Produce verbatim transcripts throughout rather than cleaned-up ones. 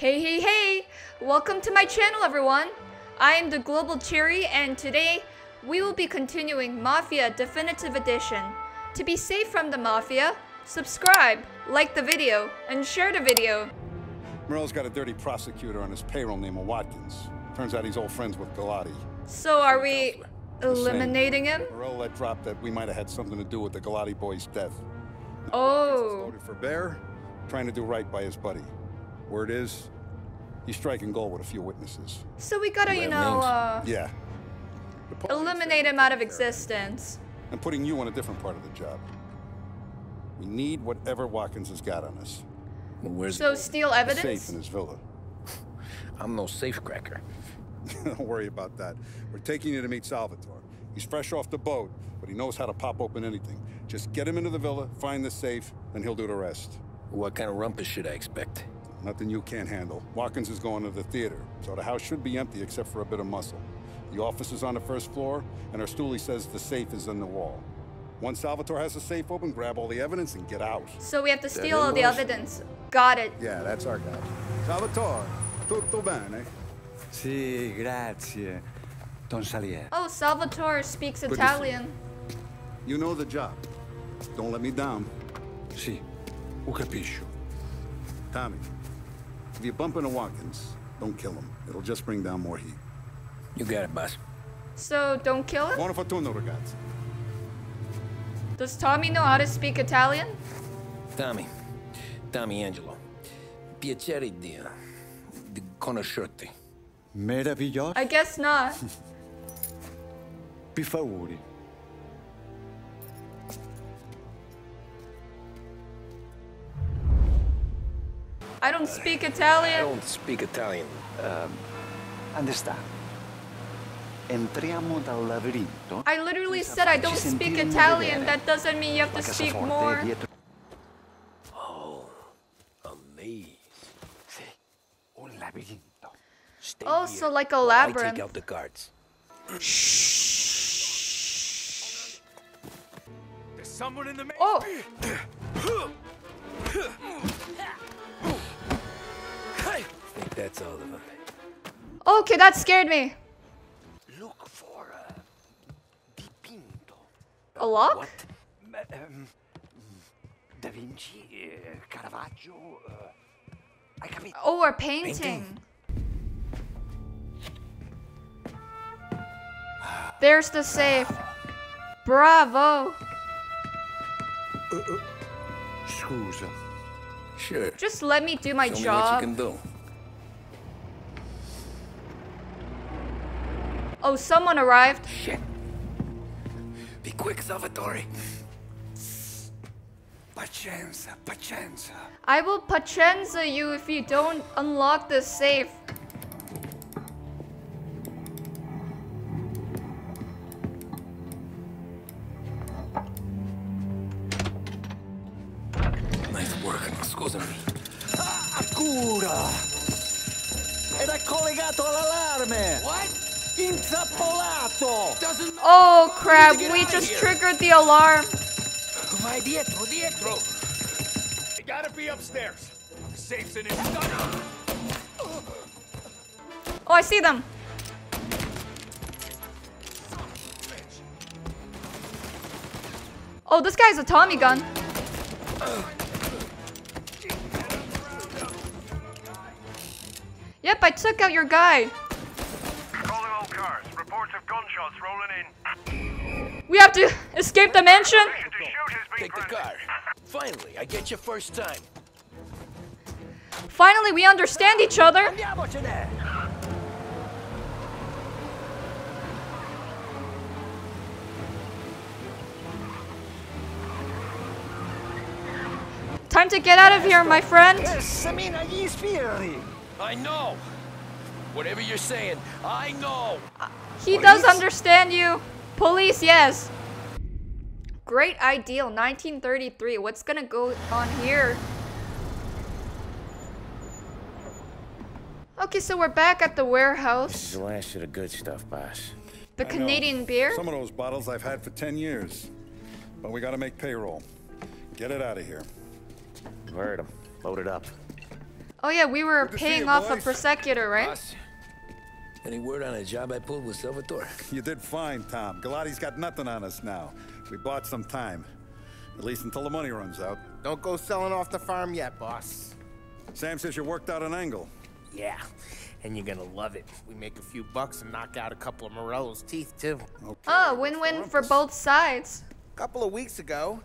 Hey, hey, hey! Welcome to my channel, everyone! I am the Global Cherry, and today we will be continuing Mafia Definitive Edition. To be safe from the Mafia, subscribe, like the video, and share the video. Morello's got a dirty prosecutor on his payroll named Watkins. Turns out he's old friends with Galati. So are we eliminating him? Morello let drop that we might have had something to do with the Galati boy's death. Oh. Voted for Bear, trying to do right by his buddy. Word is, he's striking gold with a few witnesses. So we gotta, you know, uh, yeah, eliminate him out of existence. And putting you on a different part of the job. We need whatever Watkins has got on us. Well, where's so steal evidence? Safe in his villa. I'm no safecracker. Don't worry about that. We're taking you to meet Salvatore. He's fresh off the boat, but he knows how to pop open anything. Just get him into the villa, find the safe, and he'll do the rest. What kind of rumpus should I expect? Nothing you can't handle. Watkins is going to the theater, so the house should be empty except for a bit of muscle. The office is on the first floor, and our stoolie says the safe is in the wall. Once Salvatore has the safe open, grab all the evidence and get out. So we have to steal all the evidence. Got it. Yeah, that's our guy. Salvatore, tutto bene? Sì, grazie. Don Salieri. Oh, Salvatore speaks Good Italian. You know the job. Don't let me down. Sì, ho capisco. Tommy, if you bump into Watkins, don't kill him. It'll just bring down more heat. You got it, boss. So, don't kill him? Buona fortuna, ragazzi. Does Tommy know how to speak Italian? Tommy. Tommy Angelo. Piacere di conoscerti. Meraviglioso? I guess not. Per favore. I don't speak Italian. I don't speak Italian. Um, understand. Entriamo dal labirinto. I literally said I don't speak Italian. That doesn't mean you have to speak more. Oh, amazing. Un labirinto. Oh, so like a labyrinth. I take out the guards. Shh. There's someone in the maze. Oh. That's all of them. Okay, that scared me. Look for a dipinto. A lock? What? Um, Da Vinci, uh, Caravaggio. Uh, I can oh, a painting. painting. There's the safe. Bravo. Uh, uh, scusa. Sure. Just let me do my Show job. Me what you can do. Oh, someone arrived. Shit. Be quick, Salvatore. Pacenza, pacenza. I will pacenza you if you don't unlock this safe. Nice work, scusami. Ah, cura! Era collegato all'allarme! What? Oh crap, we just triggered the alarm. Vai dietro, dietro. They gotta be upstairs. Safe's in his stomach. Oh, I see them. Oh, this guy's a Tommy gun. Yep, I took out your guy. We have to escape the mansion. Take the car. Finally, I get you first time. Finally, we understand each other. Time to get out of here, my friend. I know. Whatever you're saying, I know. Uh, he Police? does understand you. Police, yes. Great ideal, nineteen thirty-three. What's gonna go on here? Okay, so we're back at the warehouse. This is the last of the good stuff, boss. The I Canadian know. beer? Some of those bottles I've had for ten years. But we gotta make payroll. Get it out of here. I've heard 'em. Load it up. Oh yeah, we were paying off boys. a prosecutor, right? Boss. Any word on a job I pulled with Salvatore? You did fine, Tom. Galati's got nothing on us now. We bought some time. At least until the money runs out. Don't go selling off the farm yet, boss. Sam says you worked out an angle. Yeah, and you're gonna love it. We make a few bucks and knock out a couple of Morello's teeth, too. Okay. Oh, win-win for both sides. A couple of weeks ago,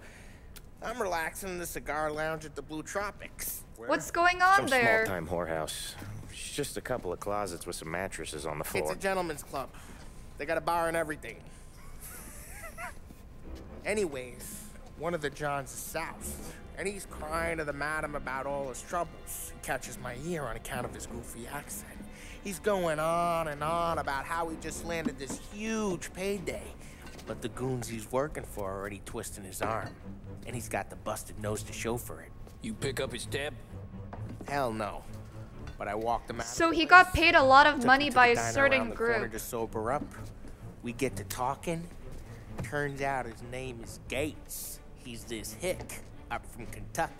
I'm relaxing in the cigar lounge at the Blue Tropics. Where? What's going on some there? Some small-time whorehouse. It's just a couple of closets with some mattresses on the floor. It's a gentleman's club. They got a bar and everything. Anyways, one of the Johns is south, and he's crying to the madam about all his troubles. He catches my ear on account of his goofy accent. He's going on and on about how he just landed this huge payday. But the goons he's working for are already twisting his arm, and he's got the busted nose to show for it. You pick up his tab? Hell no. But I walked him out. So he got paid a lot of money by a certain group. To sober up. We get to talking. Turns out his name is Gates. He's this hick up from Kentucky.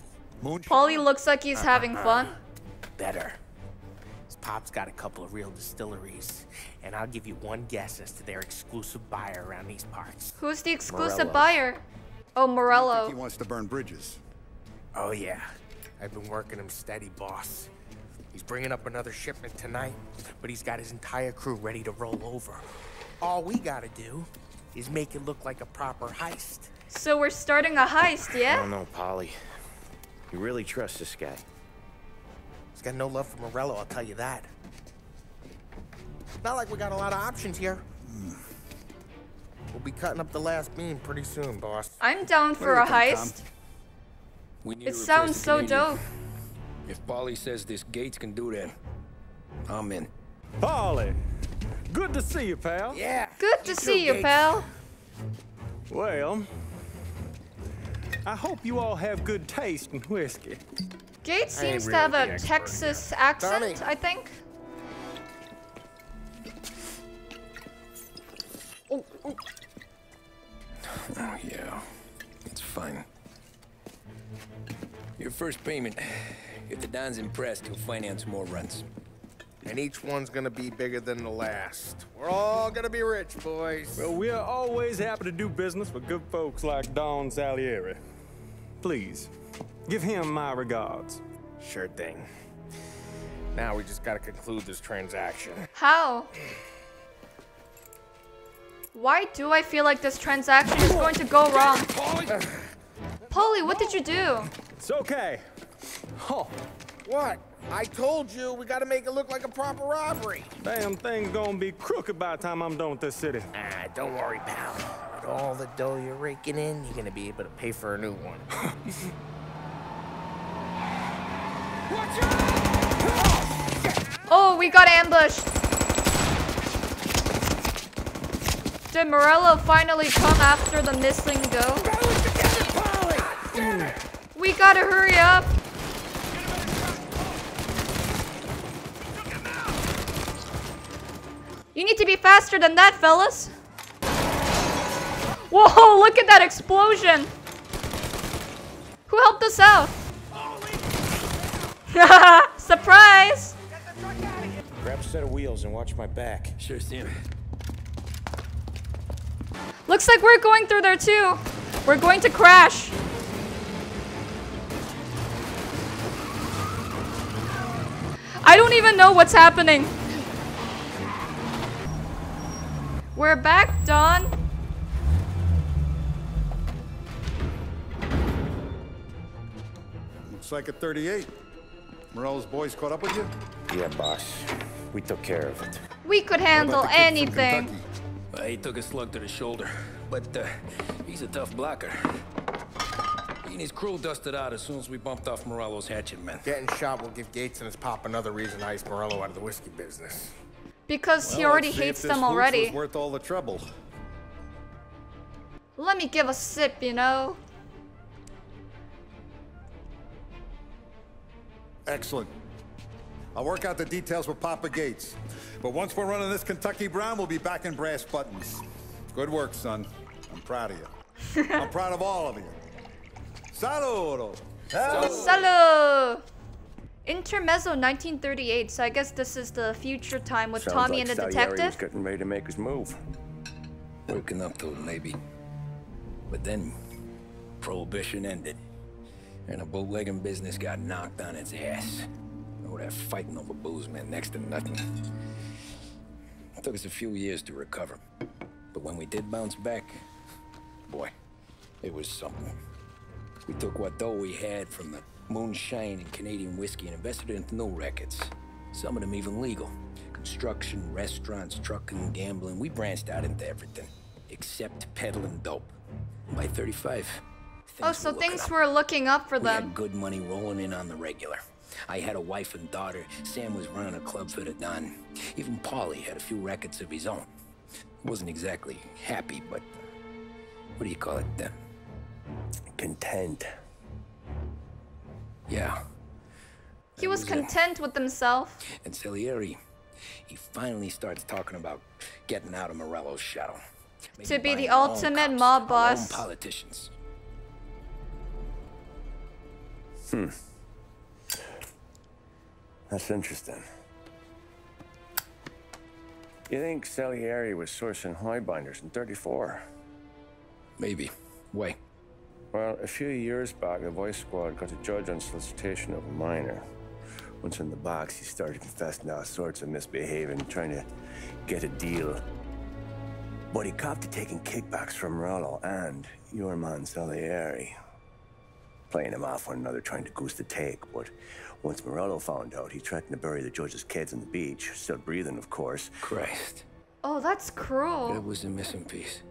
Paulie looks like he's uh, having uh, fun. Better. His pop's got a couple of real distilleries, and I'll give you one guess as to their exclusive buyer around these parts. Who's the exclusive Morello. buyer? Oh, Morello. He wants to burn bridges. Oh yeah, I've been working him steady, boss. He's bringing up another shipment tonight, but he's got his entire crew ready to roll over. All we gotta do is make it look like a proper heist. So we're starting a heist, yeah? I don't know, Polly. You really trust this guy? He's got no love for Morello, I'll tell you that. It's not like we got a lot of options here. We'll be cutting up the last beam pretty soon, boss. I'm down for a heist. It sounds so dope. If Paulie says this Gates can do that, I'm in. Paulie, good to see you, pal. Yeah. Good to see you, pal. Well, I hope you all have good taste in whiskey. Gates seems to have a Texas accent, I think. Oh, oh. Oh yeah, it's fine. Your first payment. If the Don's impressed, he'll finance more runs. And each one's gonna be bigger than the last. We're all gonna be rich, boys. Well, we're always happy to do business with good folks like Don Salieri. Please, give him my regards. Sure thing. Now we just gotta conclude this transaction. How? Why do I feel like this transaction is going to go wrong? Paulie, Paulie what did you do? It's okay. Oh, what? I told you we gotta make it look like a proper robbery. Damn thing's gonna be crooked by the time I'm done with this city. Ah, don't worry, pal. With all the dough you're raking in, you're gonna be able to pay for a new one. Watch out! Oh, we got ambushed. Did Morello finally come after the missing dough? Together, we gotta hurry up. You need to be faster than that, fellas. Whoa, look at that explosion. Who helped us out? Surprise! Grab a set of wheels and watch my back. Sure, Sam. Looks like we're going through there too. We're going to crash. I don't even know what's happening. We're back, Don. Looks like a thirty-eight. Morello's boys caught up with you? Yeah, boss. We took care of it. We could handle anything. Well, he took a slug to the shoulder, but uh, he's a tough blocker. He and his crew dusted out as soon as we bumped off Morello's hatchet man. Getting shot will give Gates and his pop another reason to ice Morello out of the whiskey business. Because well, he already hates them already. Worth all the trouble. Let me give a sip, you know. Excellent. I'll work out the details with Papa Gates. But once we're running this Kentucky Brown, we'll be back in brass buttons. Good work, son. I'm proud of you. I'm proud of all of you. Saludo. Saludo. Saludo. Intermezzo nineteen thirty-eight, so I guess this is the future time with Sounds Tommy like and the Salieri detective. Was getting ready to make his move. Waking up to it, maybe. But then, Prohibition ended, and the bootlegging business got knocked on its ass. All that fighting over booze meant next to nothing. It took us a few years to recover, but when we did bounce back, boy, it was something. We took what dough we had from the moonshine and Canadian whiskey and invested it into new records. Some of them even legal. Construction, restaurants, trucking, gambling. We branched out into everything, except peddling dope. By thirty-five, oh, so things were looking up for them. We had good money rolling in on the regular. I had a wife and daughter. Sam was running a club for the Don. Even Paulie had a few records of his own. Wasn't exactly happy, but what do you call it? Uh, content. Yeah. He was, was content a... with himself. And Salieri, he finally starts talking about getting out of Morello's shadow. Maybe to be the ultimate cops, mob boss. Politicians. Hmm. That's interesting. You think Salieri was sourcing highbinders in thirty-four? Maybe. Why? Well, a few years back, the Vice Squad got a judge on solicitation of a minor. Once in the box, he started confessing all sorts of misbehaving, trying to get a deal. But he copped to taking kickbacks from Morello and your man Salieri. Playing him off one another, trying to goose the take, but once Morello found out, he threatened to bury the judge's kids on the beach, still breathing, of course. Christ. Oh, that's cruel. It was the missing piece.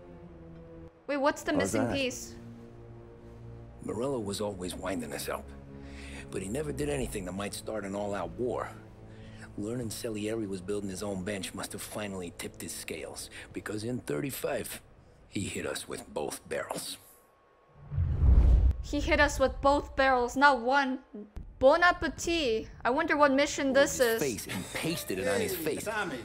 Wait, what's the How's missing that? piece? Morello was always winding us up, but he never did anything that might start an all-out war. Learning Salieri was building his own bench must have finally tipped his scales, because in thirty-five, he hit us with both barrels. He hit us with both barrels, not one. Bon appetit. I wonder what mission this his is. Face and pasted it hey, on his face. Tommy.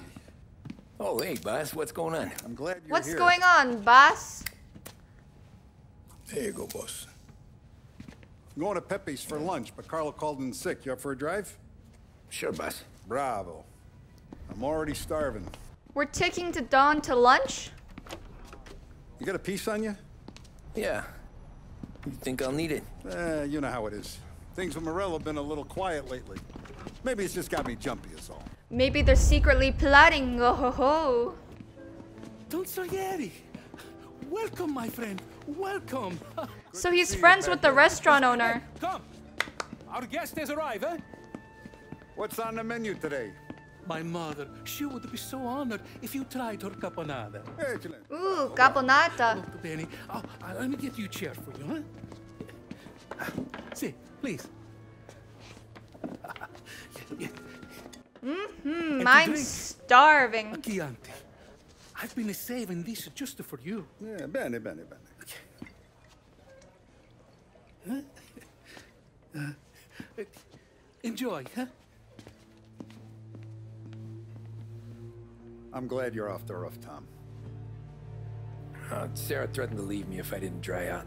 Oh, hey, boss. What's going on? I'm glad you're What's here. going on, boss? There you go, boss. I'm going to Pepe's for lunch, but Carlo called in sick. You up for a drive? Sure, boss. Bravo. I'm already starving. We're taking the Don to lunch? You got a piece on you? Yeah. You think I'll need it? Eh, you know how it is. Things with Morello have been a little quiet lately. Maybe it's just got me jumpy is all. Maybe they're secretly plotting. Oh ho ho. Don Salieri. Welcome, my friend. Welcome. So he's friends with the restaurant owner. Come. Our guest has arrived, eh? What's on the menu today? My mother. She would be so honored if you tried her caponata. Ooh, caponata. Look, Benny. Oh, let me get you a chair for you, huh? See, please. Mm-hmm, I'm starving. Chianti. I've been saving this just for you. Yeah, bene, bene, bene. Okay. Huh? Uh, enjoy, huh? I'm glad you're off the roof, Tom. Uh, Sarah threatened to leave me if I didn't dry out.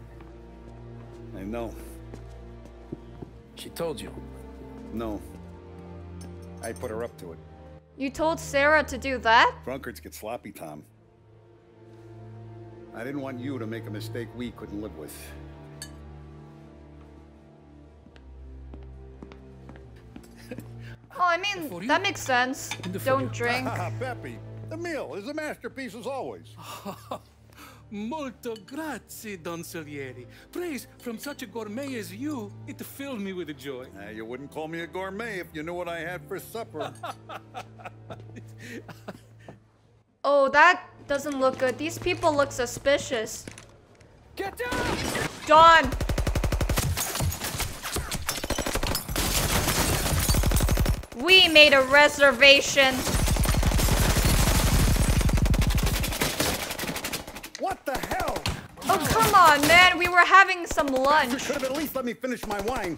I know. She told you? No. I put her up to it. You told Sarah to do that? Drunkards get sloppy, Tom. I didn't want you to make a mistake we couldn't live with. Oh, I mean, that makes sense. Don't drink. Pepe, the meal is a masterpiece as always. Molto grazie, Don Salieri. Praise from such a gourmet as you, it filled me with joy. Uh, you wouldn't call me a gourmet if you knew what I had for supper. Oh, that doesn't look good. These people look suspicious. Get down! Don! We made a reservation. What the hell? Oh, come on, man. We were having some lunch. You could have at least let me finish my wine.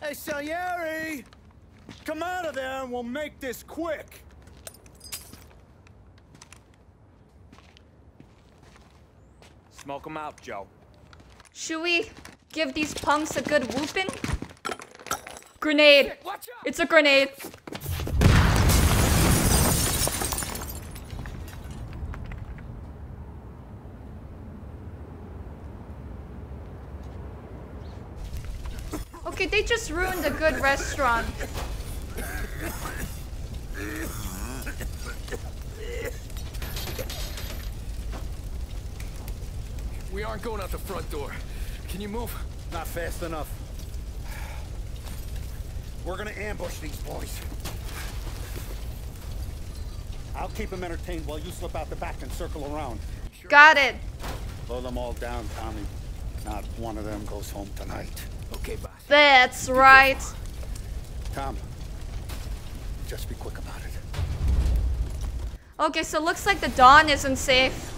Hey, Salieri! Come out of there and we'll make this quick. Smoke them out, Joe. Should we give these punks a good whooping. Grenade. It's a grenade. Okay, they just ruined a good restaurant. We aren't going out the front door. Can you move? Not fast enough. We're gonna ambush these boys. I'll keep them entertained while you slip out the back and circle around. Sure. Got it. Blow them all down, Tommy. Not one of them goes home tonight. Okay, bye. That's right. Tom, just be quick about it. Okay, so looks like the Dawn isn't safe.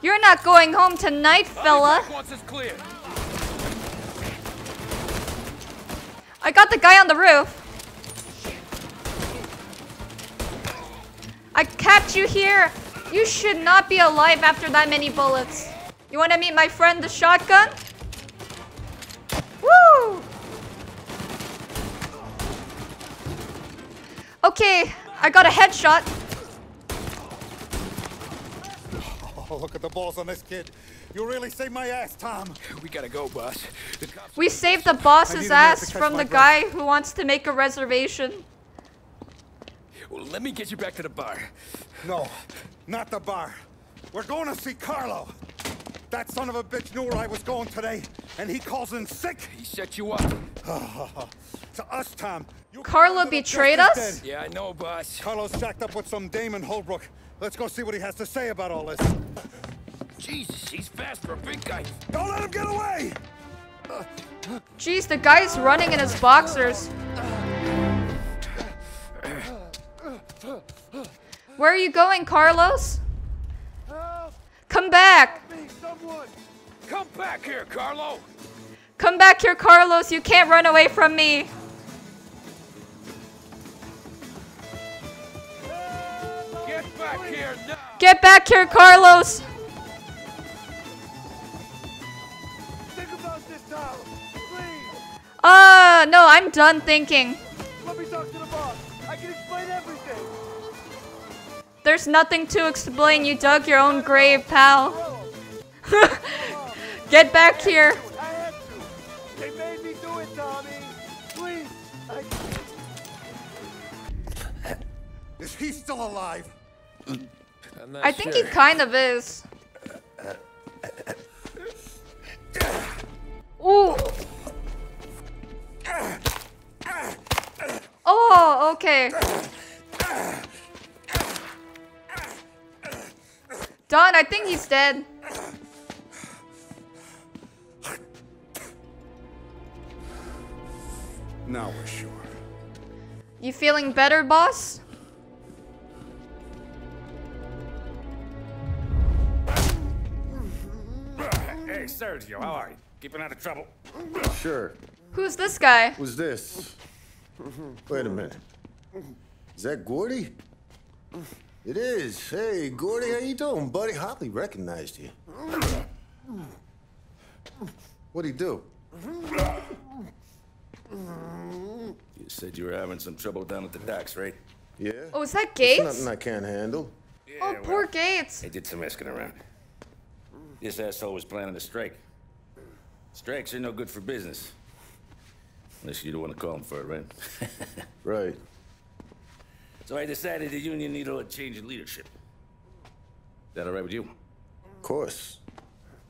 You're not going home tonight, fella. I got the guy on the roof. I kept you here. You should not be alive after that many bullets. You want to meet my friend, the shotgun? Woo! Okay, I got a headshot. Oh, look at the balls on this kid. You really saved my ass, Tom. We gotta go, boss. We saved the boss's ass from the guy who wants to make a reservation. Well, let me get you back to the bar. No, not the bar. We're going to see Carlo. That son of a bitch knew where I was going today, and he calls in sick. He set you up. To us, Tom. Carlo betrayed us? Yeah, I know, boss. Carlo's jacked up with some dame in Holbrook. Let's go see what he has to say about all this. Jesus, he's fast for a big guy. Don't let him get away! Jeez, the guy's running in his boxers. Where are you going, Carlos? Help. Come back! Me, Come back here, Carlo! Come back here, Carlos! You can't run away from me! Get back here now! Get back here, Carlos! Think about this town, please! Uh, no, I'm done thinking. Let me talk to the boss. I can explain everything. There's nothing to explain. You dug your own grave, pal. Get back here. I had to. They made me do it, Tommy. Please. I... Is he still alive? I think sure. He kind of is. Ooh. Oh, okay. Don, I think he's dead. Now we're sure. You feeling better, boss? Hey, Sergio, how are you? Keeping out of trouble? Sure. Who's this guy? Who's this? Wait a minute. Is that Gordy? It is. Hey, Gordy, how you doing, buddy? Hardly recognized you. What'd he do? You said you were having some trouble down at the docks, right? Yeah. Oh, is that Gates? It's nothing I can't handle. Yeah, oh, well, poor Gates. They did some asking around. This asshole was planning a strike. Strikes are no good for business. Unless you don't want to call him for it, right? Right. So I decided the union needed a change in leadership. Is that all right with you? Of course.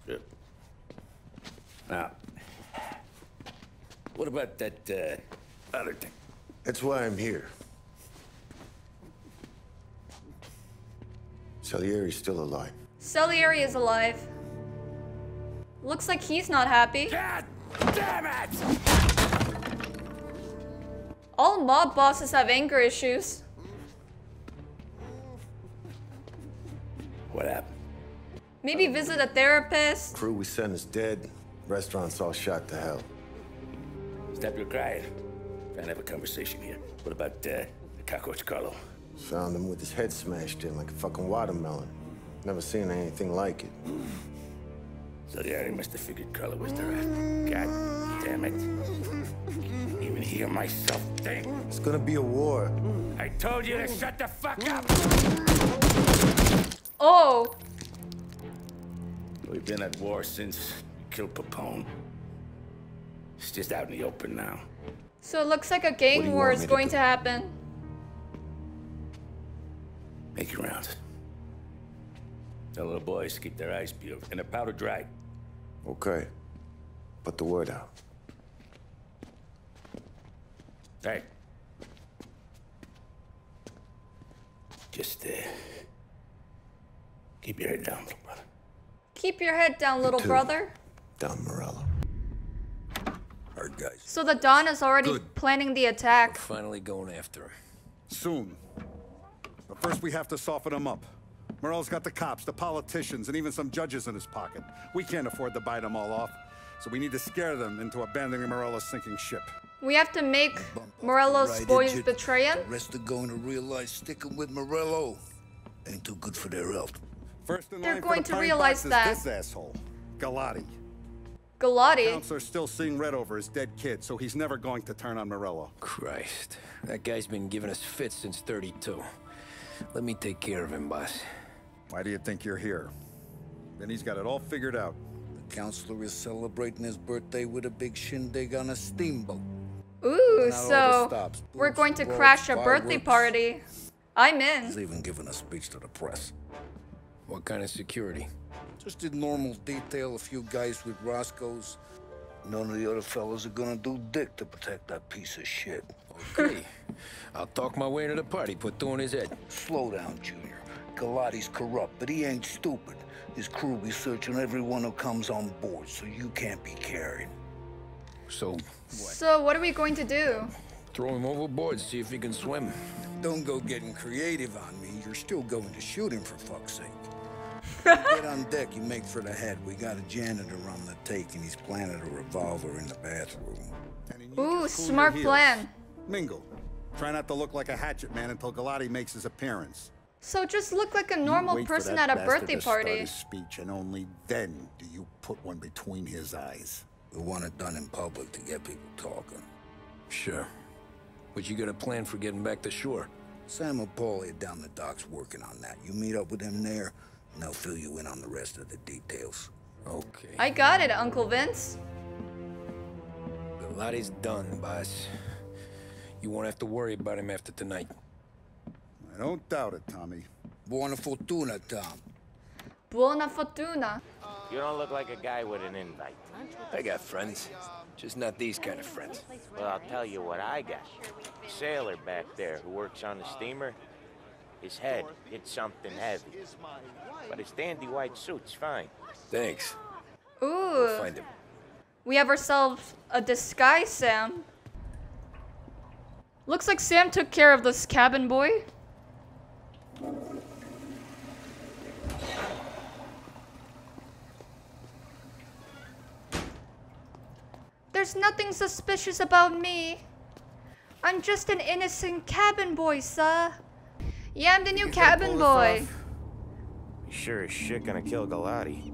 Good. Now, what about that uh, other thing? That's why I'm here. Salieri's still alive. Salieri is alive. Looks like he's not happy. God damn it! All mob bosses have anger issues. What happened? Maybe visit a therapist. Crew we sent is dead. Restaurant's all shot to hell. Stop your crying. Trying to have a conversation here. What about uh, the cockroach Carlo? Found him with his head smashed in like a fucking watermelon. Never seen anything like it. Salieri must have figured Carlo was there after. God damn it. Even hear myself think. It's gonna be a war. I told you to shut the fuck up! Oh! We've been at war since we killed Peppone. It's just out in the open now. So it looks like a gang war is going to, to happen. Make your rounds. Tell little boys to keep their eyes peeled and their powder dry. Okay. Put the word out. Hey. Just, uh... keep your head down, little brother. Keep your head down, little brother. Down, Morello. Hard guys. So the Don is already Good. planning the attack. We're finally going after him. Soon. But first we have to soften him up. Morello's got the cops, the politicians, and even some judges in his pocket. We can't afford to bite them all off, so we need to scare them into abandoning Morello's sinking ship. We have to make Morello's right boys it. betray him. The rest are going to realize sticking with Morello ain't too good for their health. First in They're line going for the to realize that. This asshole, Galati. Galati? The counselor's still seeing red over his dead kid, so he's never going to turn on Morello. Christ, that guy's been giving us fits since thirty-two. Let me take care of him, boss. Why do you think you're here? Then he's got it all figured out. The counselor is celebrating his birthday with a big shindig on a steamboat. Ooh, so we're going to crash a birthday party. I'm in. He's even giving a speech to the press. What kind of security? Just in normal detail, a few guys with Roscoe's. None of the other fellas are gonna do dick to protect that piece of shit. Okay. I'll talk my way into the party, put two in his head. Slow down, Junior. Galati's corrupt, but he ain't stupid. His crew be searching everyone who comes on board, so you can't be carried. So what? So what are we going to do? Throw him overboard, see if he can swim. Don't go getting creative on me. You're still going to shoot him, for fuck's sake. Get on deck, you make for the head. We got a janitor on the take, and he's planted a revolver in the bathroom. Ooh, smart plan. Mingle. Try not to look like a hatchet man until Galati makes his appearance. So just look like a normal person at a birthday party. Speech, and only then do you put one between his eyes. We want it done in public to get people talking. Sure. But you got a plan for getting back to shore? Sam and Paulie are down the docks working on that. You meet up with them there, and they'll fill you in on the rest of the details. Okay. I got it, Uncle Vince. Galati's done, boss. You won't have to worry about him after tonight. I don't doubt it, Tommy. Buona fortuna, Tom. Buona fortuna. You don't look like a guy with an invite. I got friends. Just not these kind of friends. Well, I'll tell you what I got. A sailor back there who works on the steamer. His head hit something heavy. But his dandy white suit's fine. Thanks. Ooh. We'll find him. We have ourselves a disguise, Sam. Looks like Sam took care of this cabin boy. There's nothing suspicious about me. I'm just an innocent cabin boy, sir. Yeah, I'm the new cabin boy. You sure as shit gonna kill Galati.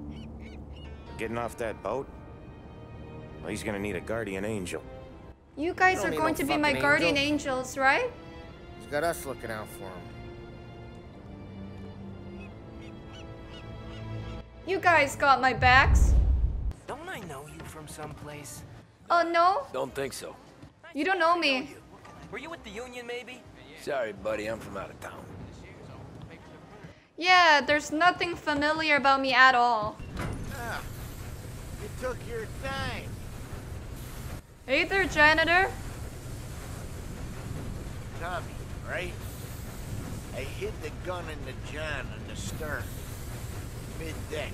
Getting off that boat? Well, he's gonna need a guardian angel. You guys are going to be my guardian angels, right? He's got us looking out for him. You guys got my backs. Don't I know you from someplace? Oh, no? Don't think so. You don't know me. Were you with the union, maybe? Sorry, buddy, I'm from out of town. Yeah, there's nothing familiar about me at all. Ah, you took your time. Hey there, janitor. Tommy, right? I hid the gun in the john on the stern. Mid-deck.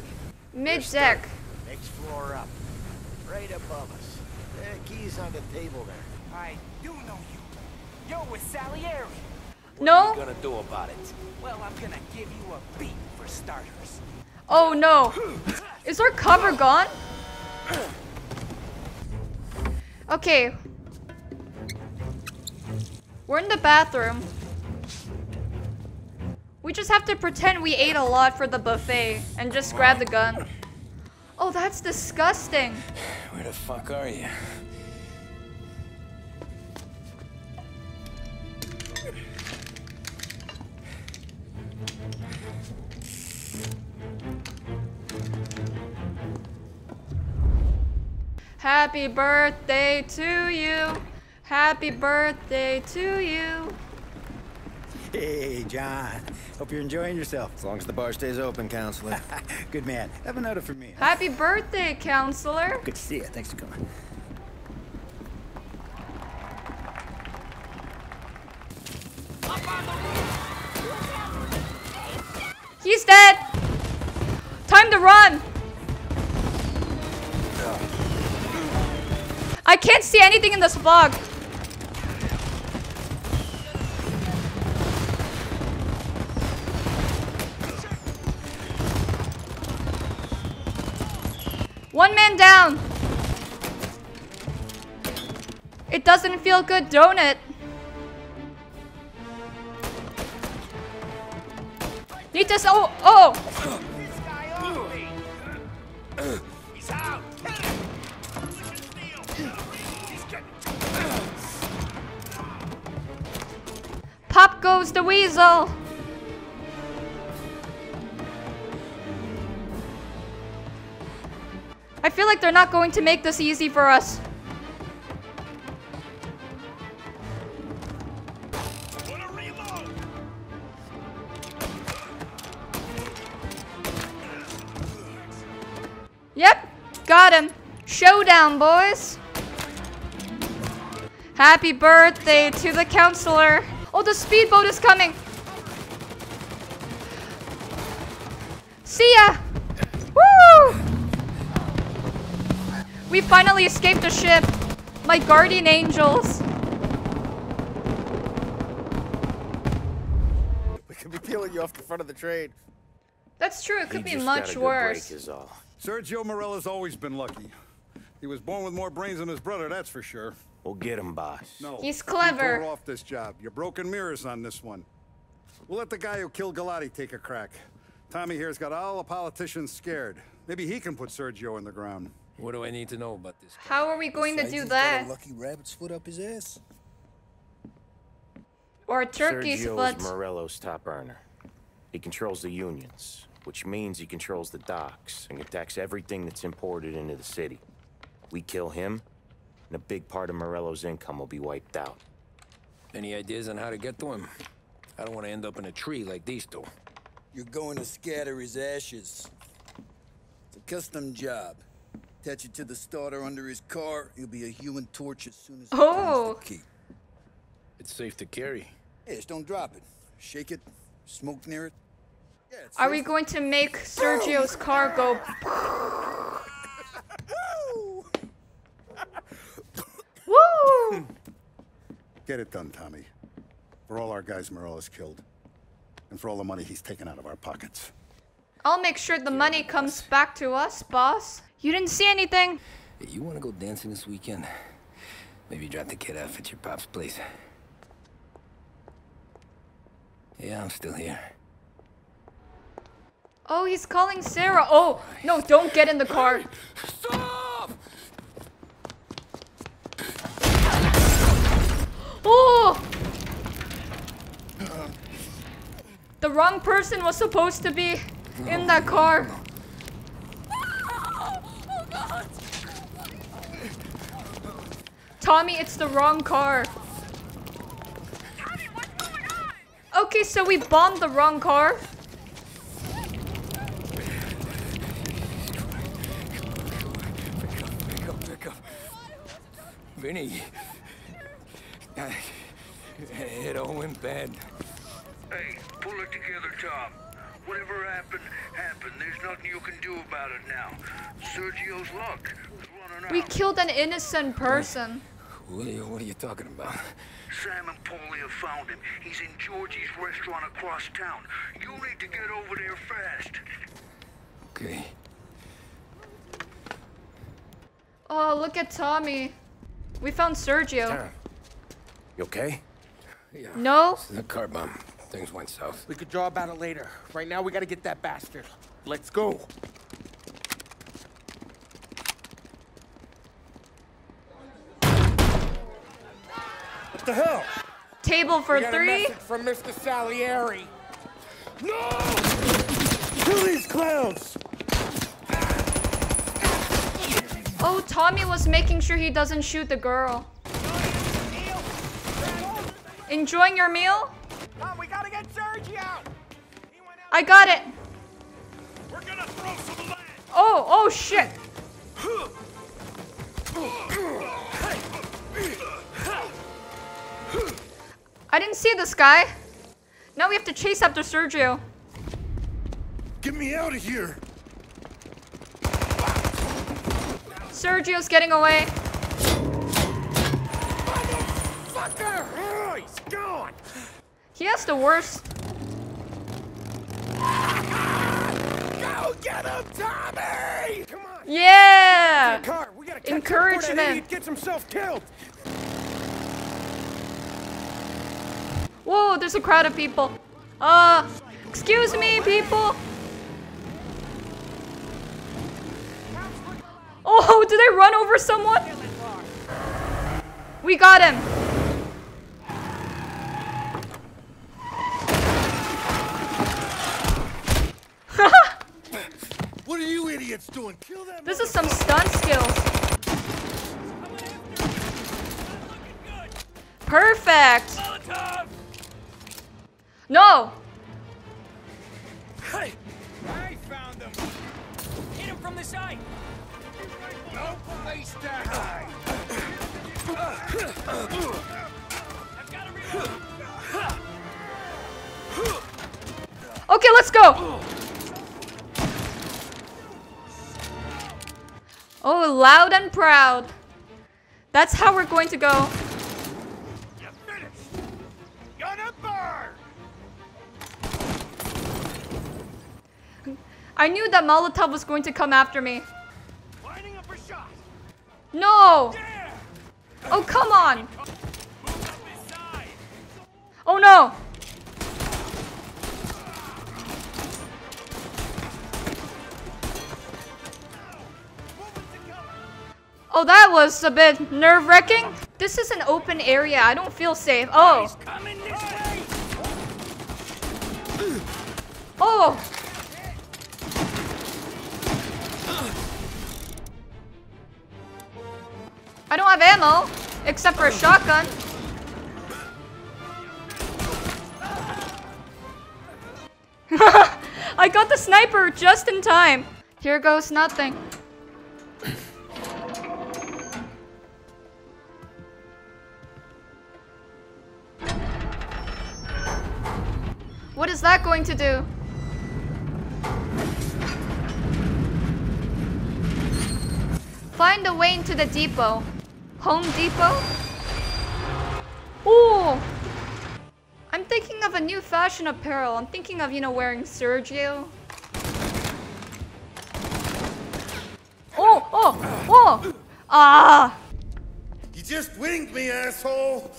Mid-deck. Next floor up. Right above us. Uh, keys on the table there. I do know you. You're with Salieri. No? What are you gonna do about it? Well, I'm gonna give you a beat for starters. Oh, no. Is our cover gone? Okay. We're in the bathroom. We just have to pretend we ate a lot for the buffet and just grab the gun. Oh, that's disgusting. Where the fuck are you? Happy birthday to you. Happy birthday to you. Hey, John. Hope you're enjoying yourself. As long as the bar stays open, counselor. Good man. Have another for me. Happy birthday, counselor. Good to see you. Thanks for coming. He's dead. Time to run. I can't see anything in this fog. One man down. It doesn't feel good, don't it? Need to. Oh, oh. He's out. Pop goes the weasel. I feel like they're not going to make this easy for us. Yep, got him. Showdown, boys. Happy birthday to the counselor. Oh, the speedboat is coming. See ya. Woo! We finally escaped the ship. My guardian angels. We could be peeling you off the front of the train. That's true. It could be much worse. Sergio Morella's always been lucky. He was born with more brains than his brother, that's for sure. We'll get him, boss. No, he's clever. We're off this job. You're broken mirrors on this one. We'll let the guy who killed Galati take a crack. Tommy here's got all the politicians scared. Maybe he can put Sergio in the ground. What do I need to know about this guy? How are we going Besides to do that? He's got a lucky rabbit's foot up his ass. Or a turkey's foot. Sergio's Morello's top earner. He controls the unions, which means he controls the docks and can tax everything that's imported into the city. We kill him, and a big part of Morello's income will be wiped out. Any ideas on how to get to him? I don't want to end up in a tree like these two. You're going to scatter his ashes. It's a custom job. Attach it to the starter under his car. He'll be a human torch as soon as he finds the key. It's safe to carry. Yeah, just don't drop it. Shake it. Smoke near it. Yeah, Are safe. we going to make Sergio's car go... Woo! Get it done, Tommy. For all our guys Morello's killed. And for all the money he's taken out of our pockets. I'll make sure the money comes back to us, boss. You didn't see anything. Hey, you want to go dancing this weekend? Maybe drop the kid off at your pop's place. Yeah, I'm still here. Oh, he's calling Sarah. Oh, no, don't get in the car. Stop! Oh! The wrong person was supposed to be in that car. Tommy, it's the wrong car. Okay, so we bombed the wrong car. Pick up, pick up. Vinny. It all went bad. Hey, pull it together, Tom. Whatever happened, happened. There's nothing you can do about it now. Sergio's luck is running out. We killed an innocent person. What are you, what are you talking about? Sam and Paulie have found him. He's in Georgie's restaurant across town. You need to get over there fast. Okay. Oh, look at Tommy. We found Sergio. Tom, you okay? Yeah. No. It's the car bomb. things went south. We could draw about it later. Right now, we gotta get that bastard. Let's go. What the hell? Table for we three. Got a message from Mister Salieri. No! Kill these clowns! Oh, Tommy was making sure he doesn't shoot the girl. Enjoying your meal? Oh, we gotta get Sergio out. He went out. I got it. We're gonna throw some land. Oh, oh shit. I didn't see this guy. Now we have to chase after Sergio. Get me out of here. Sergio's getting away. Motherfucker! Oh, he's gone. He has the worst. Go get him, Tommy! Come on. Yeah. Get car. We gotta encouragement. Gets himself killed. Whoa, there's a crowd of people. Uh, excuse me, people. Oh, did I run over someone? We got him. What are you idiots doing? Kill that. This is some stunt skills. Perfect. No. Hey, I found him. Hit him from the side. No place to hide. I've got to reload. Okay, let's go. Oh, loud and proud. That's how we're going to go. You're finished. Gonna burn. I knew that Molotov was going to come after me. No! Yeah. Oh, come on! Oh, no! Oh, that was a bit nerve-wracking. This is an open area. I don't feel safe. Oh! Oh! I don't have ammo, except for a shotgun. I got the sniper just in time. Here goes nothing. What is that going to do? Find a way into the depot. Home Depot? Ooh! I'm thinking of a new fashion apparel. I'm thinking of, you know, wearing Sergio. Oh! Oh! Oh! Ah! You just winged me, asshole!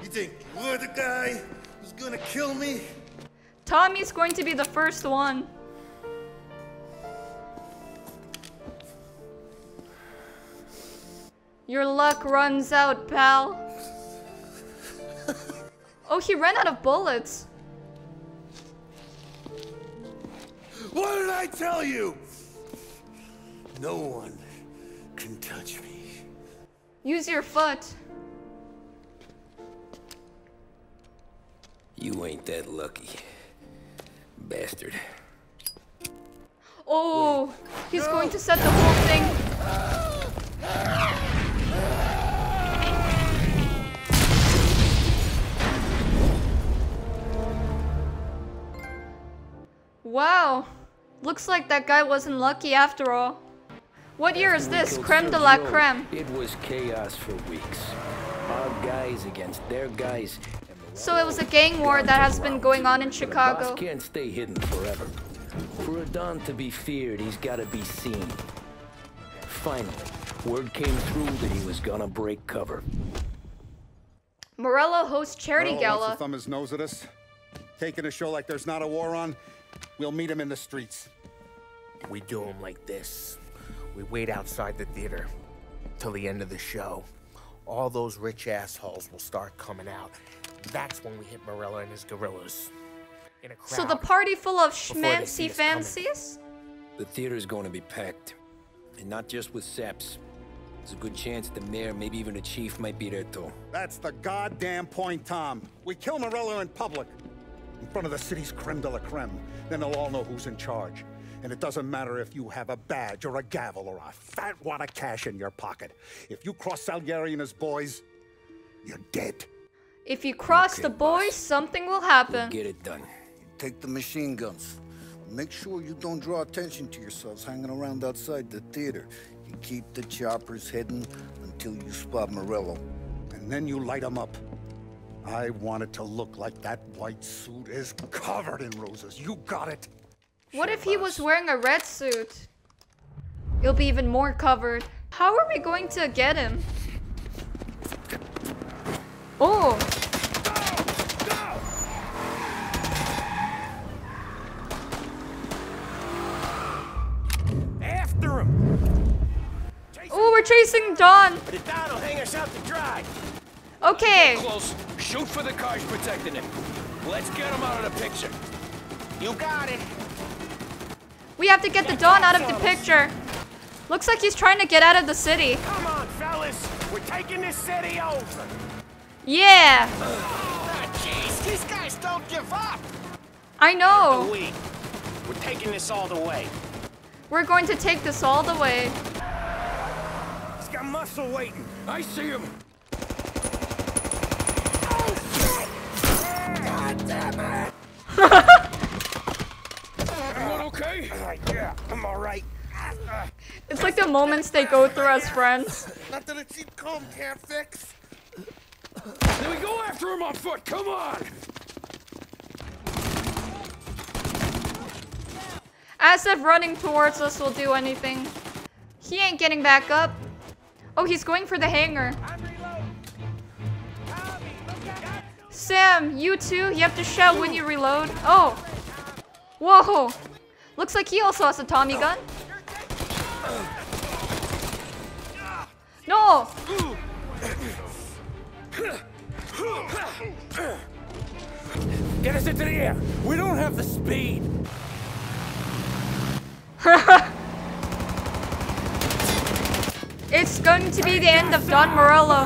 You think you're the guy who's gonna kill me? Tommy's going to be the first one. Your luck runs out, pal. Oh, he ran out of bullets. What did I tell you? No one can touch me. Use your foot. You ain't that lucky, bastard. Oh, wait. He's no. going to set the whole thing. Ah! Ah! Wow, looks like that guy wasn't lucky after all. What year is this? Creme de la creme. It was chaos for weeks. Our guys against their guys. So it was a gang war that has been going on in Chicago. Boss can't stay hidden forever. For a Don to be feared, he's got to be seen. Finally, word came through that he was gonna break cover. Morello hosts charity gala. Thumb his nose at us. taking a show like there's not a war on, we'll meet him in the streets. We do him like this. We wait outside the theater till the end of the show. All those rich assholes will start coming out. That's when we hit Morello and his gorillas. In a crowd, so the party full of schmancy fancies? Coming. The theater's going to be packed. And not just with saps. There's a good chance the mayor, maybe even the chief, might be there too. That's the goddamn point, Tom. We kill Morello in public. In front of the city's creme de la creme. Then they'll all know who's in charge. And it doesn't matter if you have a badge or a gavel or a fat wad of cash in your pocket. If you cross Salieri and his boys, you're dead. If you cross okay, the boys, boss. something will happen. We'll get it done. Take the machine guns. Make sure you don't draw attention to yourselves hanging around outside the theater. You keep the choppers hidden until you spot Morello. And then you light them up. I want it to look like that white suit is covered in roses. You got it. What if he was wearing a red suit? You'll be even more covered. How are we going to get him? Oh! Go! Go! After him! Oh, we're chasing Don! But if Don will hang us out to dry. Okay. Get close. Shoot for the cars protecting him. Let's get him out of the picture. You got it. We have to get the Don out of the picture. Looks like he's trying to get out of the city. Come on, fellas. We're taking this city over. Yeah. Oh, jeez. These guys don't give up. I know. We, we're taking this all the way. We're going to take this all the way. He's got muscle waiting. I see him. Oh, God damn it. Yeah, I'm all right. It's like the moments they go through as friends. Not that a cheap comb can't fix. Then we go after him on foot. Come on. As if running towards us will do anything. He ain't getting back up. Oh, he's going for the hangar. Sam, you too. You have to shout when you reload. Oh. Whoa. Looks like he also has a Tommy gun. No! Get us into the air! We don't have the speed! It's going to be the end of Don Morello.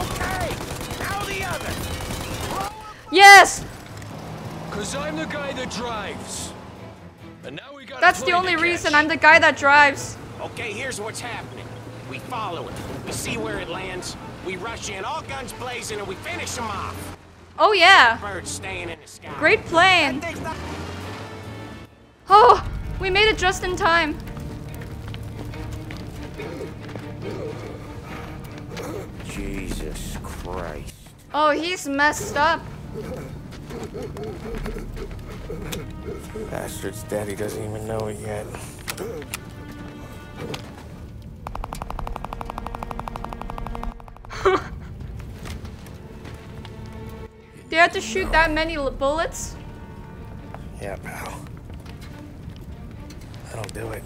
Okay! Now the other! Yes! Cause I'm the guy that drives. And now we got That's the only reason I'm the guy that drives. Okay, here's what's happening. We follow it. We see where it lands. We rush in, all guns blazing, and we finish them off. Oh yeah. Birds staying in the sky. Great plan. Oh, we made it just in time. Jesus Christ. Oh, he's messed up. Bastard's dead, he doesn't even know it yet. They had to shoot that many bullets? Yeah, pal. That'll do it.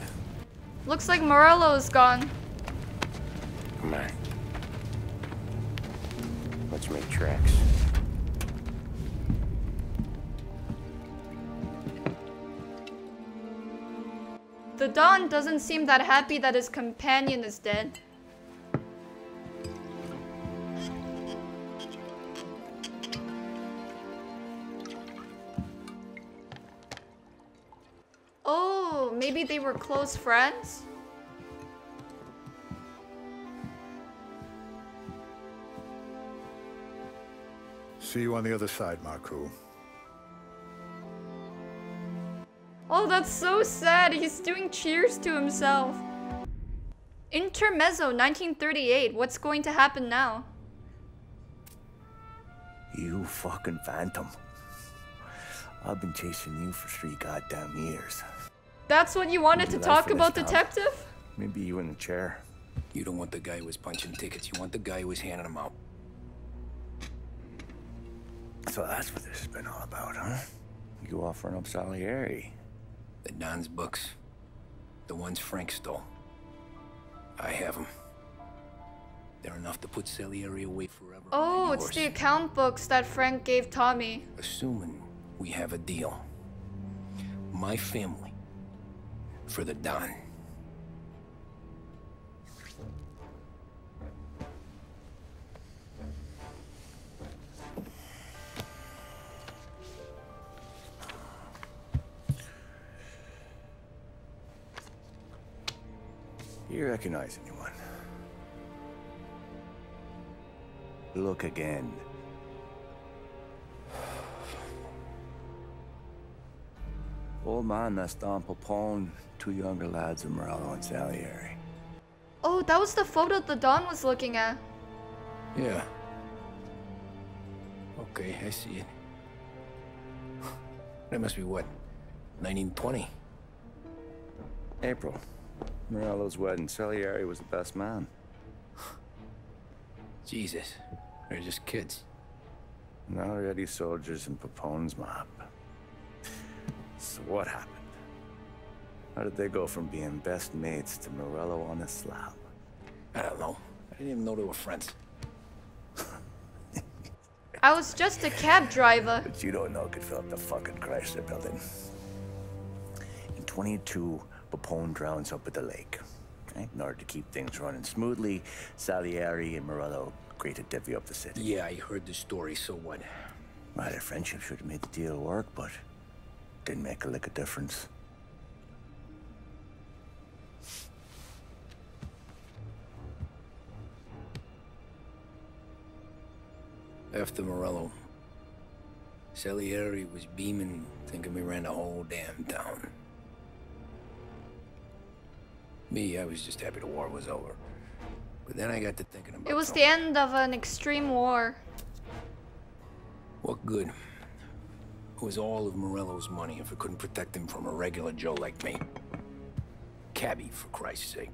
Looks like Morello is gone. Come on. Let's make tracks. The Don doesn't seem that happy that his companion is dead. Oh, maybe they were close friends? See you on the other side, Marco. Oh, that's so sad. He's doing cheers to himself. Intermezzo nineteen thirty-eight. What's going to happen now? You fucking phantom. I've been chasing you for three goddamn years. That's what you wanted to talk about, detective? Maybe you in the chair. You don't want the guy who was punching tickets. You want the guy who was handing them out. So that's what this has been all about, huh? You offering up Salieri. The Don's books. The ones Frank stole. I have them. They're enough to put Salieri away forever. Oh, it's the account books that Frank gave Tommy. Assuming we have a deal. My family. For the Don. Do you recognize anyone? Look again. Old man that's Don Peppone, two younger lads of Morello and Salieri. Oh, that was the photo the Don was looking at. Yeah. Okay, I see it. That must be what? nineteen twenty? April. Morello's wedding. Salieri was the best man. Jesus. They're just kids. And already soldiers in Peppone's mob. So what happened? How did they go from being best mates to Morello on a slab? I don't know. I didn't even know they were friends. I was just a cab driver. But you don't know could fill up the fucking Chrysler building. In twenty-two... Peppone drowns up at the lake. Okay? In order to keep things running smoothly, Salieri and Morello create a divvy up the city. Yeah, I heard the story, so what? Right, their friendship should have made the deal work, but didn't make a lick of difference. After Morello, Salieri was beaming, thinking we ran the whole damn town. Me, I was just happy the war was over. But then I got to thinking about it. It was the end of an extreme war. What good? It was all of Morello's money if it couldn't protect him from a regular Joe like me. Cabbie, for Christ's sake.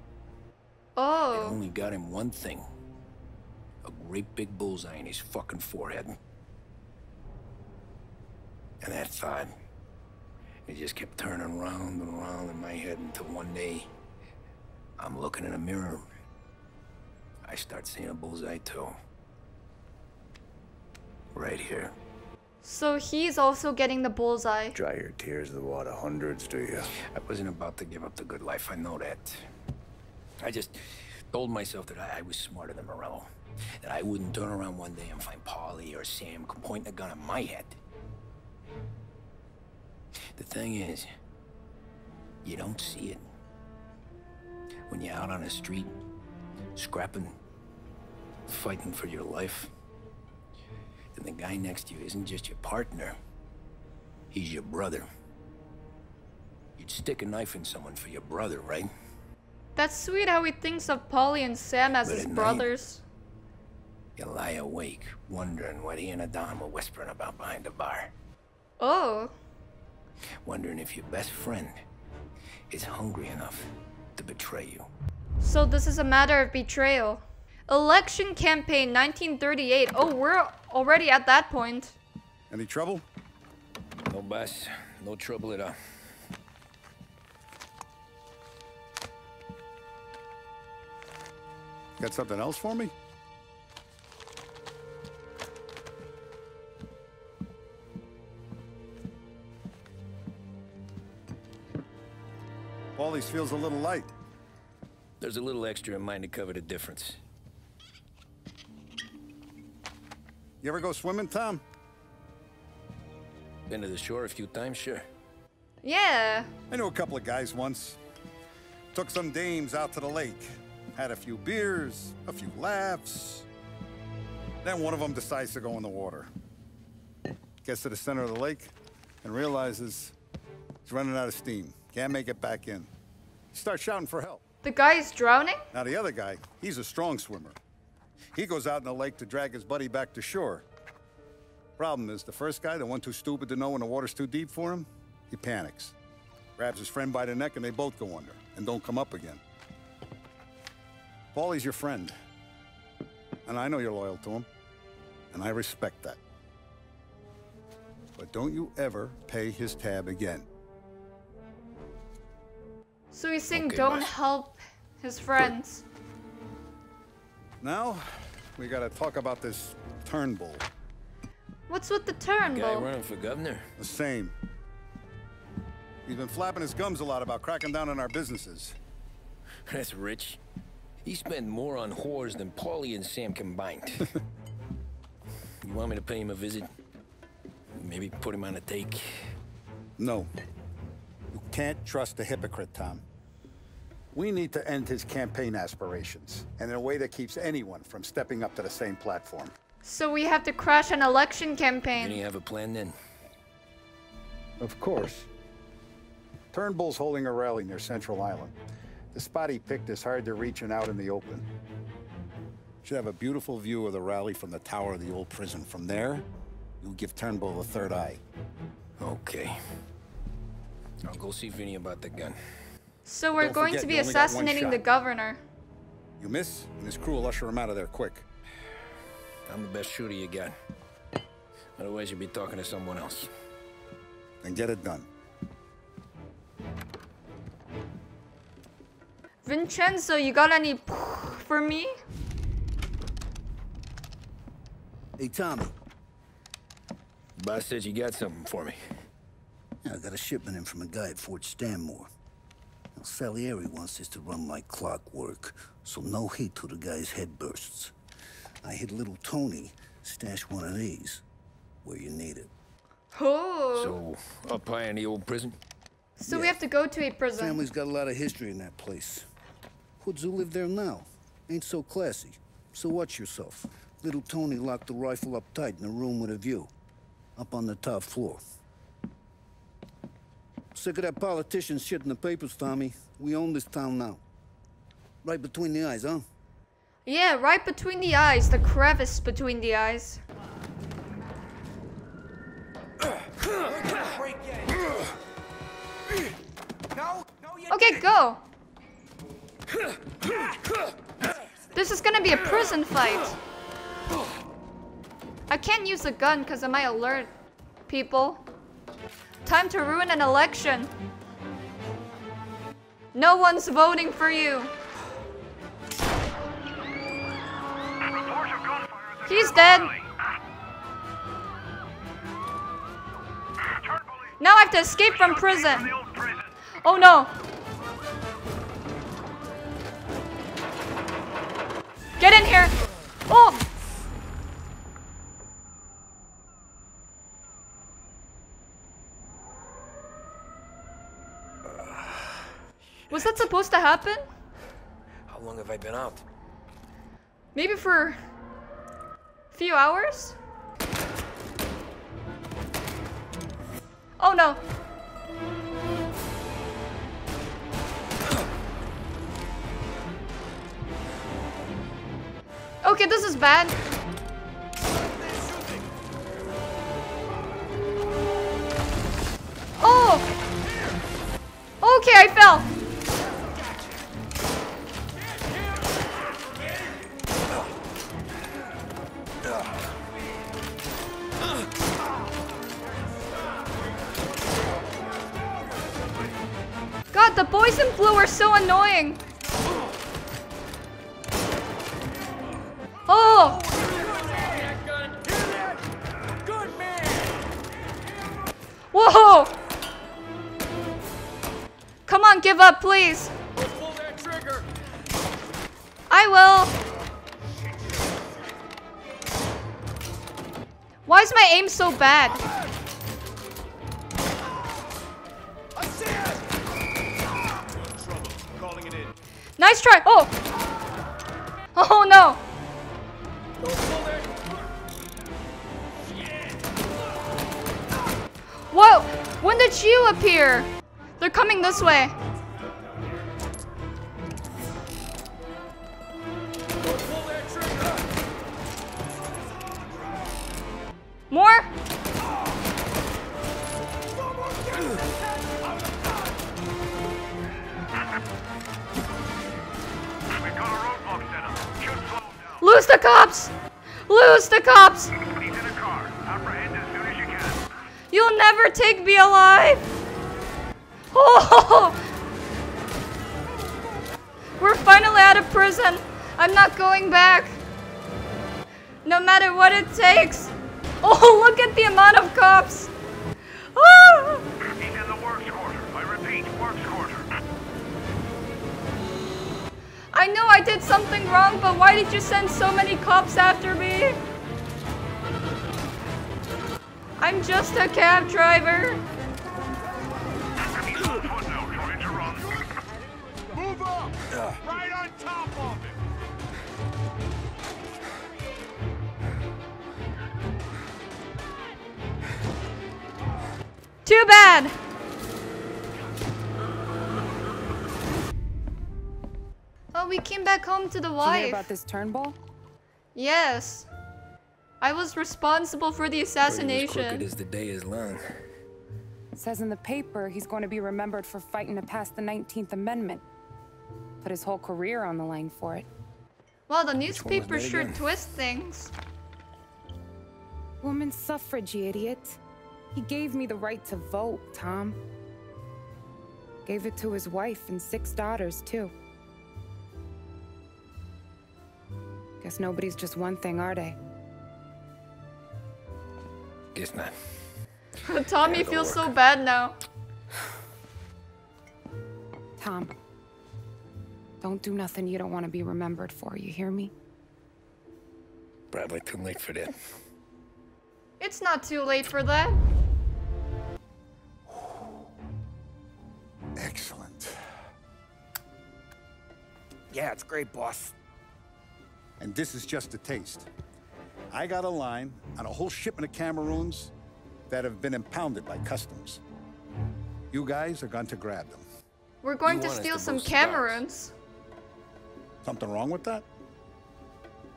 Oh. It only got him one thing. A great big bullseye in his fucking forehead. And that thought, it just kept turning round and round in my head until one day, I'm looking in a mirror. I start seeing a bullseye too. Right here. So he's also getting the bullseye. Dry your tears of the water hundreds, do you? I wasn't about to give up the good life, I know that. I just told myself that I, I was smarter than Morello. That I wouldn't turn around one day and find Polly or Sam pointing a gun at my head. The thing is, you don't see it. When you're out on the street, scrapping, fighting for your life, then the guy next to you isn't just your partner, he's your brother. You'd stick a knife in someone for your brother, right? That's sweet how he thinks of Polly and Sam as but his brothers. Night, you lie awake, wondering what he and Adam were whispering about behind the bar. Oh. Wondering if your best friend is hungry enough to betray you. So this is a matter of betrayal. Election campaign nineteen thirty-eight. Oh, we're already at that point. Any trouble? No, boss. No trouble at all. Got something else for me? Polly's feels a little light. There's a little extra in mine to cover the difference. You ever go swimming, Tom? Been to the shore a few times, sure. Yeah. I knew a couple of guys once. Took some dames out to the lake. Had a few beers, a few laughs. Then one of them decides to go in the water. Gets to the center of the lake and realizes he's running out of steam. Can't make it back in. Start shouting for help. The guy is drowning? Now the other guy, he's a strong swimmer. He goes out in the lake to drag his buddy back to shore. Problem is, the first guy, the one too stupid to know when the water's too deep for him, he panics. Grabs his friend by the neck and they both go under and don't come up again. Paulie's your friend. And I know you're loyal to him. And I respect that. But don't you ever pay his tab again. So he's saying okay, don't nice. help his friends. Now, we gotta talk about this Turnbull. What's with the Turnbull? Guy running for governor. The same. He's been flapping his gums a lot about cracking down on our businesses. That's rich. He spent more on whores than Paulie and Sam combined. You want me to pay him a visit? Maybe put him on a take? No. You can't trust a hypocrite, Tom. We need to end his campaign aspirations, and in a way that keeps anyone from stepping up to the same platform. So we have to crash an election campaign. Do you have a plan then? Of course. Turnbull's holding a rally near Central Island. The spot he picked is hard to reach and out in the open. Should have a beautiful view of the rally from the tower of the old prison. From there, you give Turnbull a third eye. Okay. I'll go see Vinny about the gun. So we're Don't going to be assassinating the governor. You miss, and his crew will usher him out of there quick. I'm the best shooter you got. Otherwise, you'll be talking to someone else. Then get it done. Vincenzo, you got any for me? Hey, Tommy. Boss said you got something for me. Yeah, I got a shipment in from a guy at Fort Stanmore. Now, Salieri wants this to run like clockwork, so no heat till the guy's head bursts. I hit little Tony, stash one of these, where you need it. Oh. So, up high in the old prison? So yeah. We have to go to a prison. Family's got a lot of history in that place. Hoods who live there now ain't so classy, so watch yourself. Little Tony locked the rifle up tight in a room with a view, up on the top floor. Sick of that politician shit in the papers, Tommy. We own this town now. Right between the eyes, huh? Yeah, right between the eyes. The crevice between the eyes. Okay, go. This is gonna be a prison fight. I can't use a gun because of my alert, people. Time to ruin an election. No one's voting for you. He's dead. Now I have to escape from prison. Oh no. Get in here. Oh. Was that supposed to happen? How long have I been out? Maybe for a few hours? Oh no! Okay, this is bad. Oh! Okay, I fell! God, the boys in blue are so annoying. Oh! Whoa! Come on, give up, please. I will. Why is my aim so bad? Nice try! Oh! Oh no! Whoa! When did you appear? They're coming this way. More? Lose the cops! Lose the cops! You'll never take me alive! Oh! We're finally out of prison! I'm not going back! No matter what it takes! Oh, look at the amount of cops! Ah! He's in the works quarter. I repeat, works quarter. I know I did something wrong, but why did you send so many cops after me? I'm just a cab driver. He's on foot now, trying to run. Move up! Right on top of him! Too bad! Oh, we came back home to the wife. Did you hear about this Turnbull? Yes. I was responsible for the assassination. As crooked as the day is long. It says in the paper he's going to be remembered for fighting to pass the nineteenth amendment. Put his whole career on the line for it. Well, the newspaper sure twists things. Woman's suffrage, you idiot. He gave me the right to vote, Tom. Gave it to his wife and six daughters, too. Guess nobody's just one thing, are they? Guess not. Tommy feels so bad now. Tom, don't do nothing you don't want to be remembered for, you hear me? Probably too late for that. It's not too late for that. Excellent. Yeah, it's great, boss. And this is just a taste. I got a line on a whole shipment of Cameroons that have been impounded by customs. You guys are going to grab them. We're going to steal some Cameroons. Something wrong with that?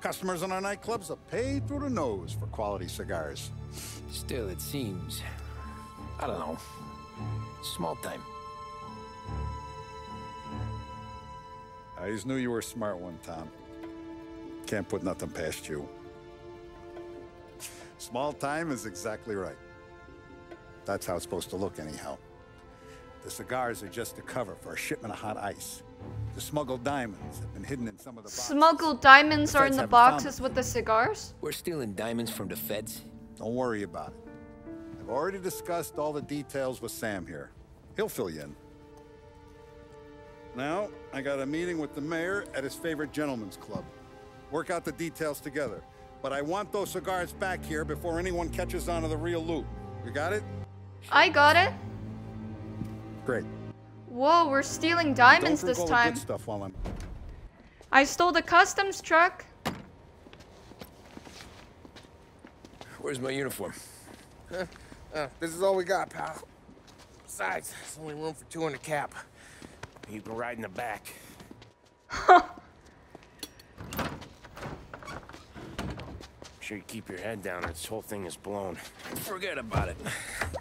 Customers in our nightclubs are paid through the nose for quality cigars. Still, it seems, I don't know, small time. I just knew you were a smart one, Tom. Can't put nothing past you. Small time is exactly right. That's how it's supposed to look anyhow. The cigars are just a cover for a shipment of hot ice. The smuggled diamonds have been hidden in some of the boxes. Smuggled diamonds are in the boxes with the cigars? We're stealing diamonds from the feds? Don't worry about it. I've already discussed all the details with Sam here. He'll fill you in. Now, I got a meeting with the mayor at his favorite gentleman's club. Work out the details together. But I want those cigars back here before anyone catches on to the real loot. You got it? I got it. Great. Whoa, we're stealing diamonds this time. Good stuff while I'm... I stole the customs truck. Where's my uniform? Huh? Uh, this is all we got, pal. Besides, there's only room for two in the cap. You can ride in the back. Sure you keep your head down, or this whole thing is blown. Forget about it.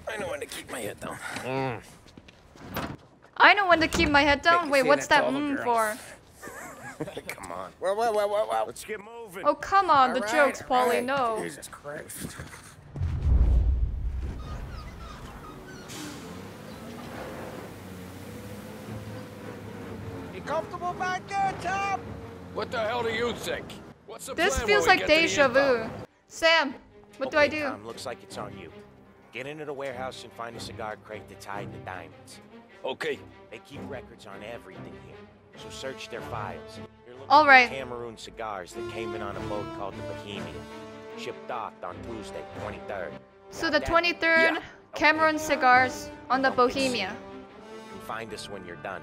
I know when to keep my head down. Mm. I know when to keep my head down? Wait, what's that mm for? Come on. Well, well, well, well, well. Let's get moving. Oh, come on. All the right, jokes, Paulie. Right. No. Jesus Christ. You comfortable back there, Tom? What the hell do you think? What's the this feels like deja vu. Sam, what okay, do I do? Tom, looks like it's on you. Get into the warehouse and find a cigar crate that's hiding the diamonds. Okay. They keep records on everything here, so search their files. All right. Cameroon cigars that came in on a boat called the Bohemia, shipped docked on Tuesday, twenty-third. So the twenty-third, yeah. Cameroon okay. cigars on the Bohemia. You find us when you're done.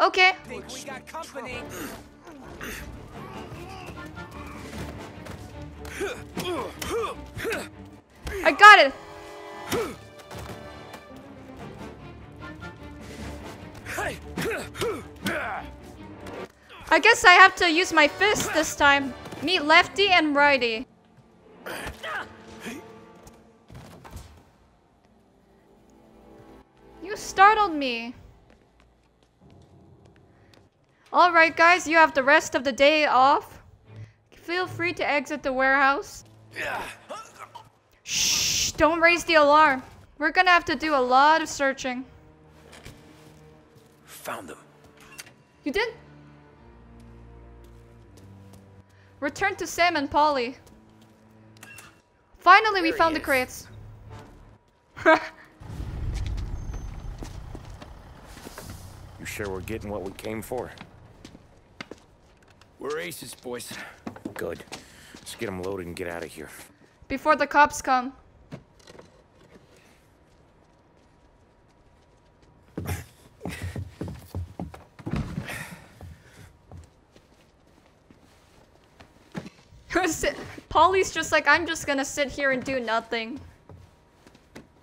Okay. I think we got company. I got it. I guess I have to use my fist this time. Meet lefty and righty. You startled me. Alright guys, you have the rest of the day off. Feel free to exit the warehouse. Shh, don't raise the alarm. We're gonna have to do a lot of searching. Found them. You did? Return to Sam and Polly. Finally, we found the crates. You sure we're getting what we came for? We're aces, boys. Good. Let's get them loaded and get out of here. Before the cops come. Polly's just like, I'm just gonna sit here and do nothing.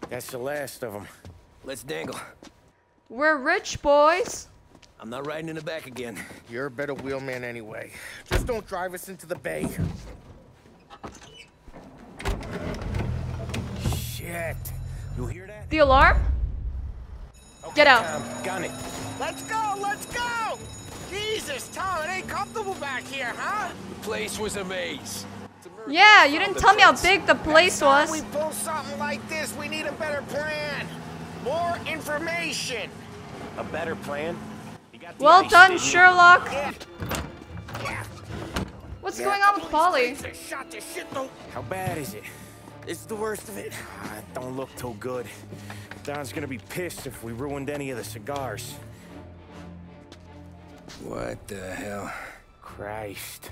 That's the last of them. Let's dangle. We're rich, boys. I'm not riding in the back again. You're a better wheelman anyway. Just don't drive us into the bay. Shit. You hear that? The alarm? Okay, get out. Tom, gun it. Let's go, let's go! Jesus, Tom, it ain't comfortable back here, huh? The place was a maze. Yeah, you didn't tell me how big the place was. Next time we pull something like this, we need a better plan. More information. A better plan? Well done, Sherlock. Yeah. Yeah. What's yeah, going on with Polly? How bad is it? It's the worst of it. I don't look too good. Don's gonna be pissed if we ruined any of the cigars. What the hell? Christ.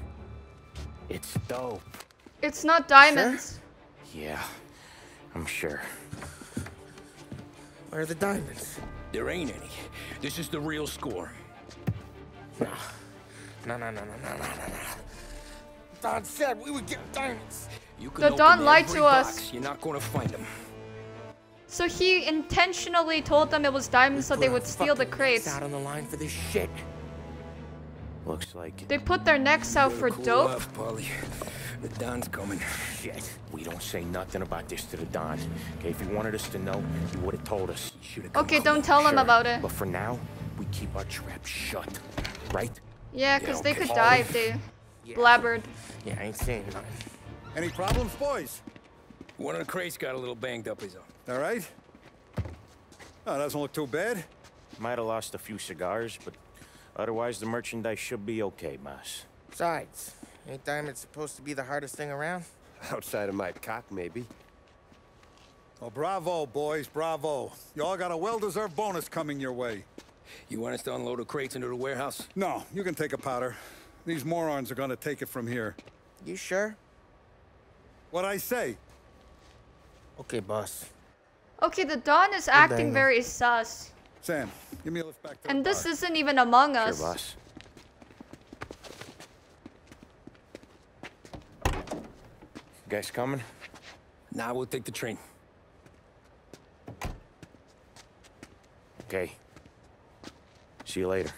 It's dope. It's not diamonds. Sure? Yeah, I'm sure. Where are the diamonds? There ain't any. This is the real score. No, no, no, no, no, no, no, no. Don said we would get diamonds. You could open every box. Don lied to us. You're not going to find them. So he intentionally told them it was diamonds so they would steal the crates. Out on the line for this shit. Looks like they put their necks out for dope. The Don's coming. Shit. We don't say nothing about this to the Don. Okay, if he wanted us to know, he would have told us. Okay, don't tell him about it. But for now, we keep our trap shut, right? Yeah, because they could die if they blabbered. Yeah, I ain't saying nothing. Any problems, boys? One of the crates got a little banged up his arm. All right. Oh, doesn't look too bad. Might have lost a few cigars, but otherwise, the merchandise should be okay, boss. Besides, ain't diamonds supposed to be the hardest thing around? Outside of my cock, maybe. Well, bravo, boys, bravo. You all got a well-deserved bonus coming your way. You want us to unload the crates into the warehouse? No, you can take a powder. These morons are gonna take it from here. You sure? What'd I say? Okay, boss. Okay, the Don is acting very sus. Sam, give me a lift back to and the this bar. Isn't even Among Us. Sure, boss. You guys coming? Nah, we'll take the train. Okay. See you later.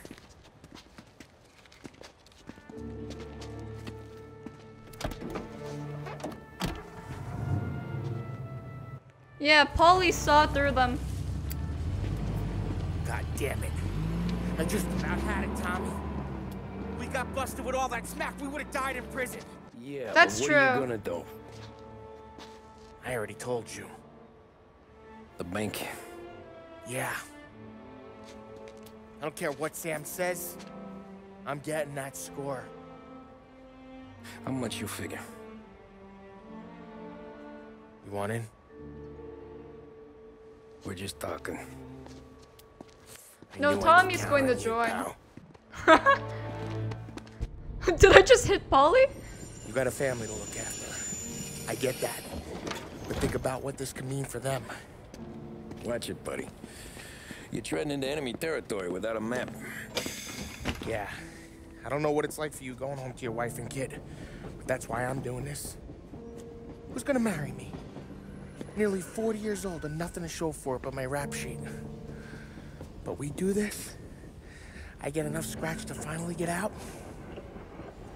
Yeah, Polly saw through them. God damn it. I just about had it, Tommy. We got busted with all that smack. We would have died in prison. Yeah, that's true. What are you gonna do? I already told you. The bank. Yeah. I don't care what Sam says. I'm getting that score. How much you figure? You want in? We're just talking. No, Tommy's going to join. Did I just hit Polly? You got a family to look after. I get that. But think about what this could mean for them. Watch it, buddy. You're treading into enemy territory without a map. Yeah. I don't know what it's like for you going home to your wife and kid. But that's why I'm doing this. Who's gonna marry me? Nearly forty years old and nothing to show for it but my rap sheet. But we do this, I get enough scratch to finally get out.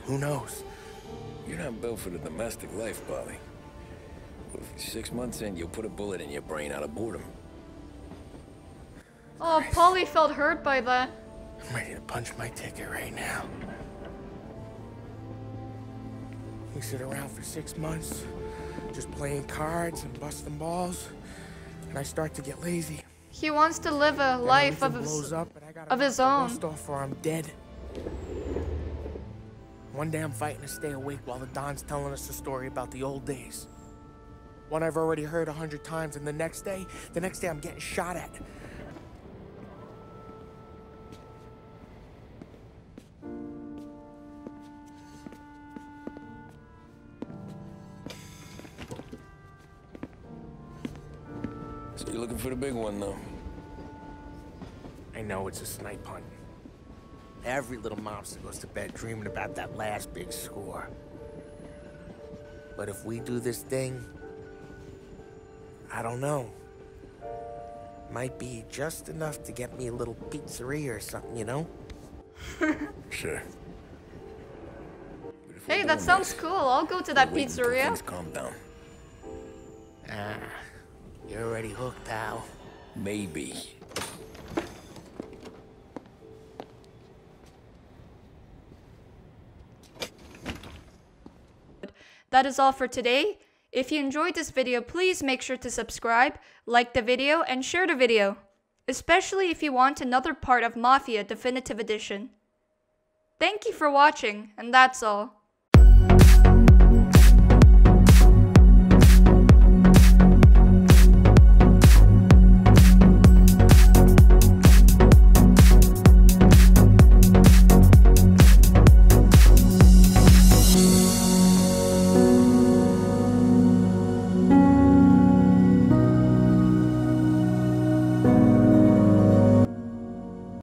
Who knows? You're not built for the domestic life, Polly. Well, if you're six months in, you'll put a bullet in your brain out of boredom. Oh, Polly felt hurt by that. I'm ready to punch my ticket right now. We sit around for six months, just playing cards and busting balls. and I start to get lazy. He wants to live a life of his, up, of his own. Or I'm dead. One day I'm fighting to stay awake while the Don's telling us a story about the old days. One I've already heard a hundred times, and the next day, the next day I'm getting shot at. So you're looking for the big one, though. I know, it's a snipe hunt. Every little mobster goes to bed dreaming about that last big score. But if we do this thing, I don't know. Might be just enough to get me a little pizzeria or something, you know? Sure. Hey, that sounds cool. I'll go to that pizzeria. Calm down. Ah, you're already hooked, pal. Maybe. That is all for today. If you enjoyed this video, please make sure to subscribe, like the video, and share the video, especially if you want another part of Mafia Definitive Edition. Thank you for watching, and that's all.